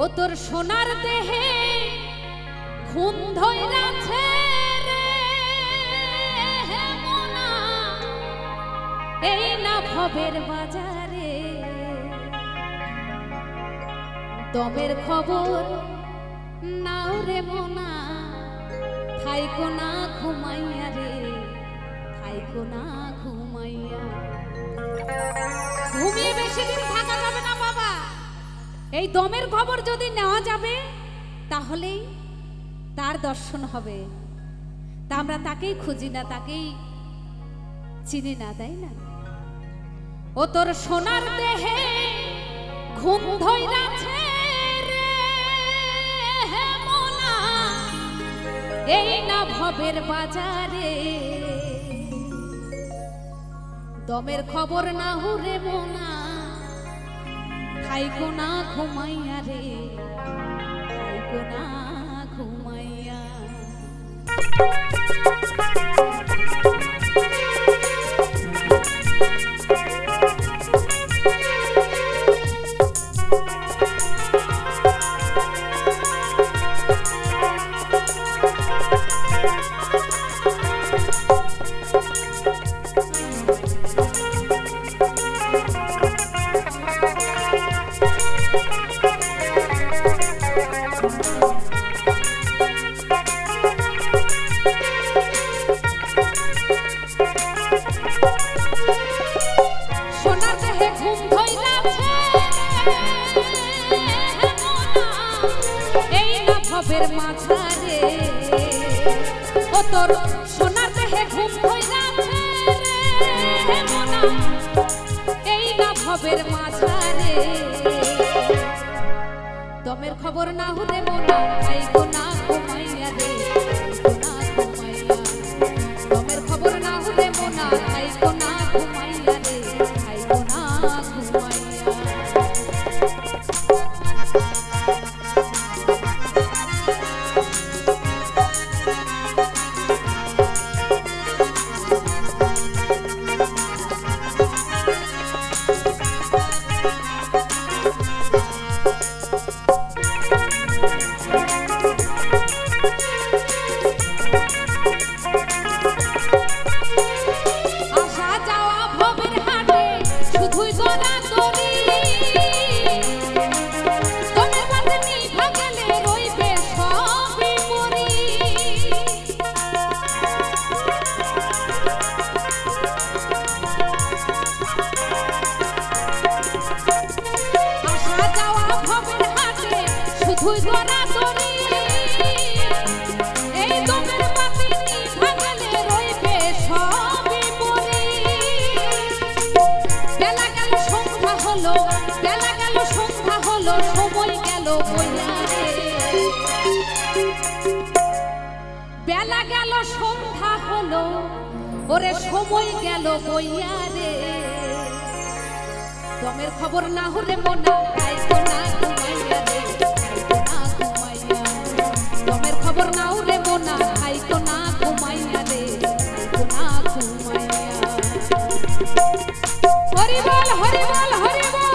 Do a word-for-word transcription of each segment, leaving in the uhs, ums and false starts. ও তোর সোনার দেহে খুন ধইরাছে রে মোনা, এই না ভবের বাজারে দমের খবর নাও রে মোনা, থাইকো না ঘুমাইয়া রে, থাইকো না ঘুমাইয়া। ঘুমিয়ে বেশি দিন থাকা যাবে না বাবা, এই দমের খবর যদি নেওয়া যাবে তাহলেই তার দর্শন হবে। তা আমরা তাকেই খুঁজি না, তাকেই চিনি না, তাই না? ও তোর সোনার দেহে ঘুম ধইরাছে রে মোনা, এই না ভবের বাজারে দমের খবর না হুরে মোনা, থাইকো না ঘুমাইয়া রে, থাইকো না ঘুমাইয়া। তোর সোনার দেহে ঘুম ধইরাছে রে মোনা, এই না ভবের মাঝারে দমের খবর না হুরে মোনা, থাইকো না ঘুমাইয়া রে, থাইকো না ঘুমাইয়া। দমের খবর না হুরে মোনা, থাইকো না ঘুমাইয়া রে, থাইকো না ঘুমাইয়া। বেলা গেল সন্ধ্যা হলো ওরে, সময় গেল বইয়া রে, দমের খবর না হলে মোনা, থাইকো না ঘুমাইয়া রে, থাইকো না ঘুমাইয়া। দমের খবর না হলে মোনা, থাইকো না ঘুমাইয়া রে, থাইকো না ঘুমাইয়া। হরি বল হরি বল হরি বল।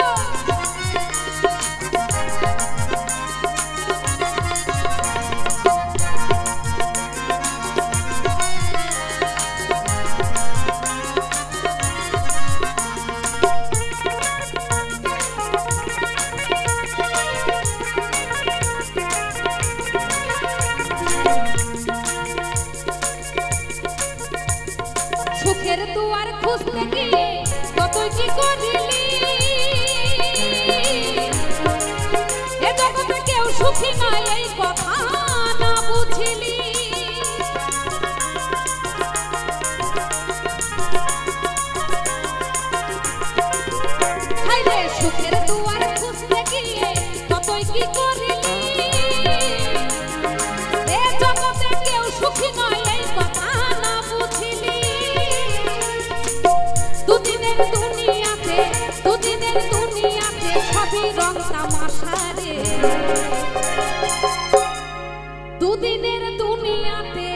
দুদিনের দুনিয়াতে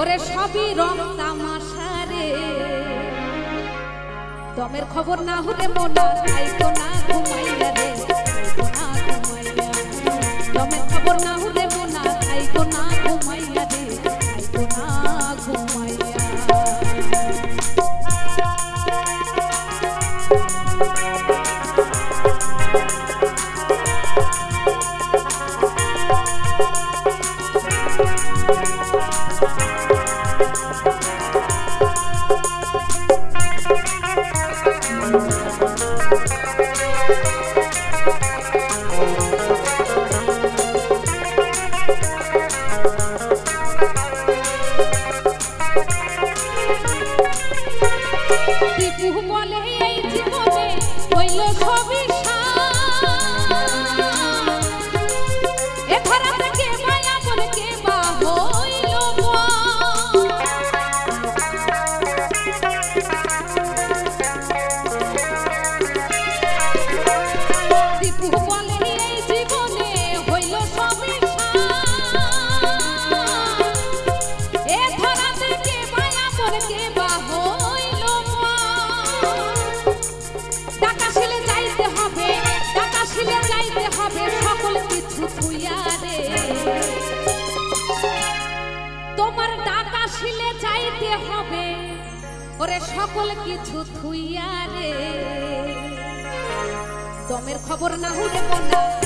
ওরে সবই রং তামাশা রে, দমের খবর না হলে মোনা, থাইকো না ঘুমাইয়া রে, থাইকো না ঘুমাইয়া। যাবে সকল কিছু তুইয়া রে তোমার ডাক আসিলে যাইতে হবে ওরে সকল কিছু তুইয়া রে দমের খবর না হলে কোনা